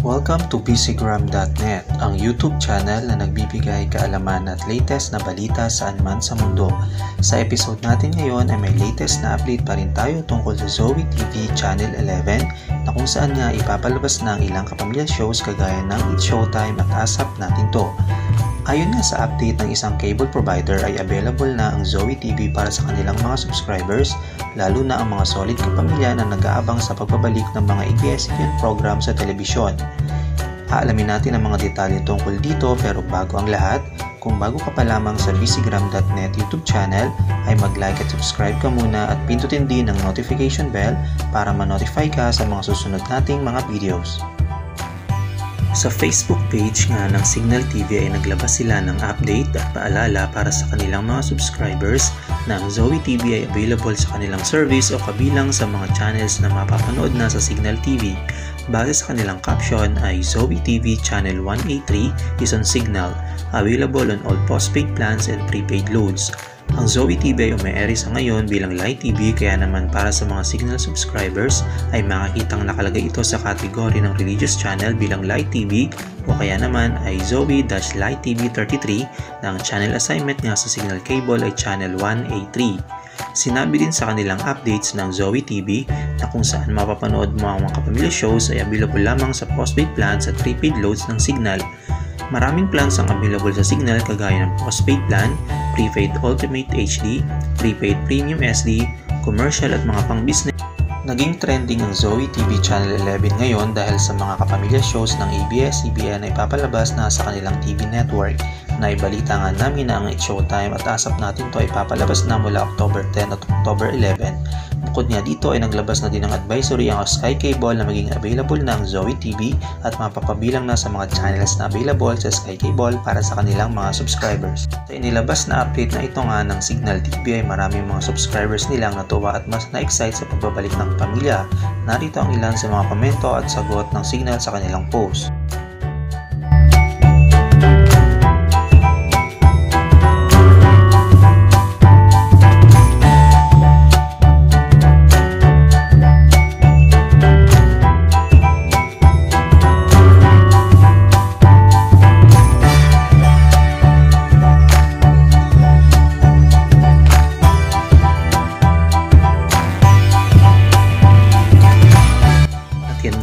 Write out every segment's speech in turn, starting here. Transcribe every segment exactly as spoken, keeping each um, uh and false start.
Welcome to b c gram dot net, ang YouTube channel na nagbibigay kaalaman at latest na balita saan man sa mundo. Sa episode natin ngayon ay may latest na update pa rin tayo tungkol sa Zoe T V Channel eleven na kung saan nga ipapalabas na ang ilang kapamilya shows kagaya ng It's Showtime at ASAP Natin 'To. Ayon nga sa update ng isang cable provider ay available na ang Zoe T V para sa kanilang mga subscribers, lalo na ang mga solid kapamilya na nag-aabang sa pagbabalik ng mga A B S C B N program sa telebisyon. Aalamin natin ang mga detalye tungkol dito, pero bago ang lahat, kung bago ka pa lamang sa b c gram dot net YouTube channel ay mag-like at subscribe ka muna at pindutin din ang notification bell para ma-notify ka sa mga susunod nating mga videos. Sa Facebook page nga ng Cignal T V ay naglabas sila ng update at paalala para sa kanilang mga subscribers na ang Zoe T V ay available sa kanilang service o kabilang sa mga channels na mapapanood na sa Cignal T V. Base sa kanilang caption ay Zoe T V Channel one eighty-three is on Cignal, available on all postpaid plans and prepaid loads. Ang Zoe T V ay ume-air sa ngayon bilang Light T V, kaya naman para sa mga Cignal subscribers ay makikitang nakalagay ito sa kategory ng religious channel bilang Light T V, o kaya naman ay Zoe-Light T V thirty-three na ang channel assignment nga sa Cignal Cable ay Channel one eighty-three. Sinabi din sa kanilang updates ng Zoe T V na kung saan mapapanood mo ang mga kapamilya shows ay available lamang sa postpaid plans at prepaid loads ng Cignal. Maraming plans ang available sa Cignal kagaya ng postpaid plan, prepaid ultimate H D, prepaid premium S D, commercial at mga pang-business. Naging trending ang Zoe T V Channel eleven ngayon dahil sa mga kapamilya shows ng A B S C B N ay papalabas na sa kanilang T V network. Naibalita nga namin na ang It's Showtime at ASAP Natin 'To ay papalabas na mula October ten at October eleven. Bukod nga dito ay naglabas na din ng advisory ang Sky Cable na maging available na ang Zoe T V at mapapabilang na sa mga channels na available sa Sky Cable para sa kanilang mga subscribers. Sa inilabas na update na ito nga ng Cignal T V ay maraming mga subscribers nilang natuwa at mas na-excite sa pagbabalik ng pamilya. Narito ang ilan sa mga komento at sagot ng Cignal sa kanilang post.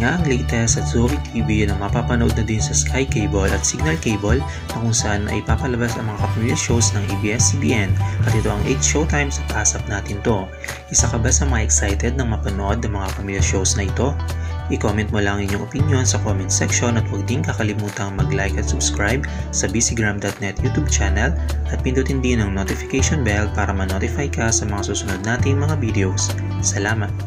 Ang latest at Zoe T V na mapapanood na din sa Sky Cable at Cignal Cable na kung saan ay papalabas ang mga kapamilya shows ng A B S C B N at ito ang It's Showtime sa ASAP Natin 'To. Isa ka ba sa mga excited na mapanood ng mga kapamilya shows na ito? I-comment mo lang inyong opinion sa comment section at huwag din kakalimutang mag-like at subscribe sa b c gram dot net YouTube channel at pindutin din ang notification bell para ma-notify ka sa mga susunod nating mga videos. Salamat!